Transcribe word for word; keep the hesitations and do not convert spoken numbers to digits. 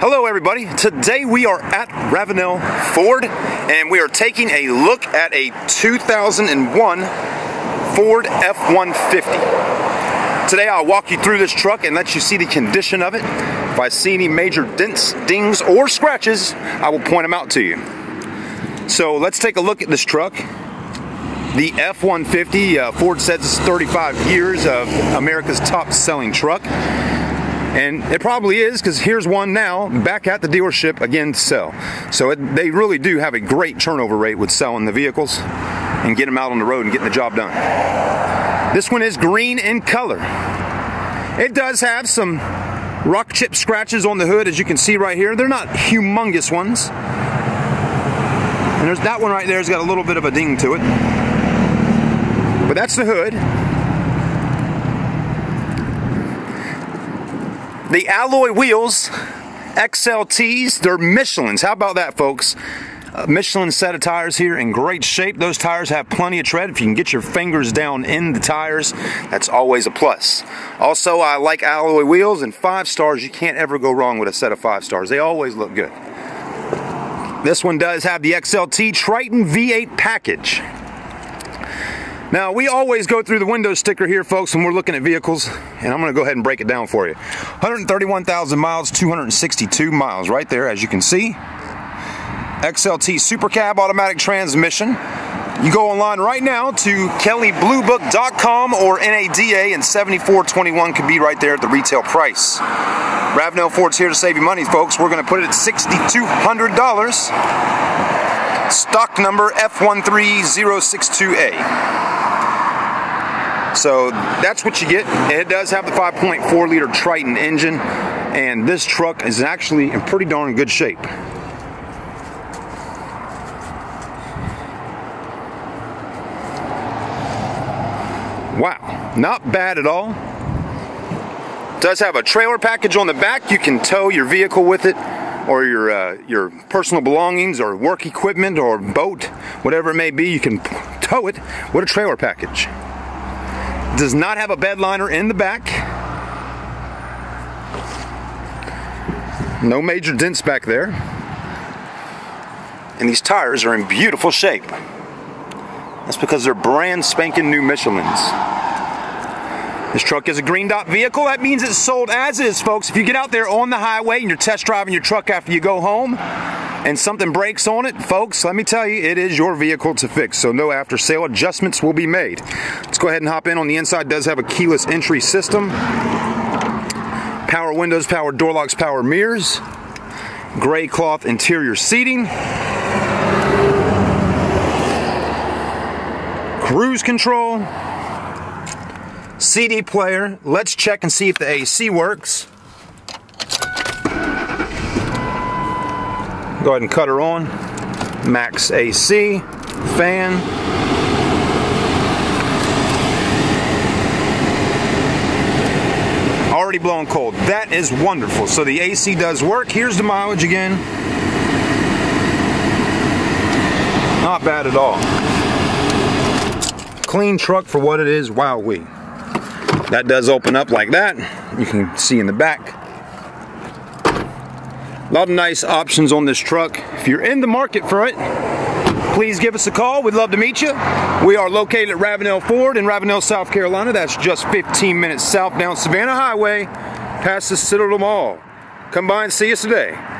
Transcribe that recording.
Hello everybody, today we are at Ravenel Ford and we are taking a look at a two thousand one Ford F one fifty. Today I'll walk you through this truck and let you see the condition of it. If I see any major dents, dings, or scratches, I will point them out to you. So let's take a look at this truck. The F one fifty, uh, Ford says it's thirty-five years of America's top selling truck. And it probably is, because here's one now back at the dealership again to sell. So it, they really do have a great turnover rate with selling the vehicles and getting them out on the road and getting the job done. This one is green in color. It does have some rock chip scratches on the hood, as you can see right here. They're not humongous ones. And there's that one right there has got a little bit of a ding to it. But that's the hood. The alloy wheels, X L Ts, they're Michelins. How about that, folks? Uh, Michelin set of tires here in great shape. Those tires have plenty of tread. If you can get your fingers down in the tires, that's always a plus. Also, I like alloy wheels, and five stars, you can't ever go wrong with a set of five stars. They always look good. This one does have the X L T Triton V eight package. Now, we always go through the window sticker here, folks, when we're looking at vehicles, and I'm going to go ahead and break it down for you. one hundred thirty-one thousand miles, two hundred sixty-two miles right there, as you can see. X L T Super Cab automatic transmission. You go online right now to kelly blue book dot com or N A D A, and seventy-four twenty-one could be right there at the retail price. Ravenel Ford's here to save you money, folks. We're going to put it at six thousand two hundred dollars. Stock number F one three zero six two A. So that's what you get. It does have the five point four liter Triton engine, and this truck is actually in pretty darn good shape. Wow, not bad at all. It does have a trailer package on the back. You can tow your vehicle with it, or your uh, your personal belongings, or work equipment, or boat, whatever it may be. You can tow it with a trailer package. Does not have a bed liner in the back. No major dents back there. And these tires are in beautiful shape. That's because they're brand spanking new Michelins. This truck is a green dot vehicle. That means it's sold as is, folks. If you get out there on the highway and you're test driving your truck after you go home and something breaks on it, folks, let me tell you, it is your vehicle to fix, so no after sale adjustments will be made. Let's go ahead and hop in. On the inside, it does have a keyless entry system, power windows, power door locks, power mirrors, gray cloth interior seating, cruise control, C D player. Let's check and see if the A C works. Go ahead and cut her on. Max A C, fan. Already blowing cold. That is wonderful. So the A C does work. Here's the mileage again. Not bad at all. Clean truck for what it is. Wowee. That does open up like that. You can see in the back. A lot of nice options on this truck. If you're in the market for it, please give us a call. We'd love to meet you. We are located at Ravenel Ford in Ravenel, South Carolina. That's just fifteen minutes south down Savannah Highway, past the Citadel Mall. Come by and see us today.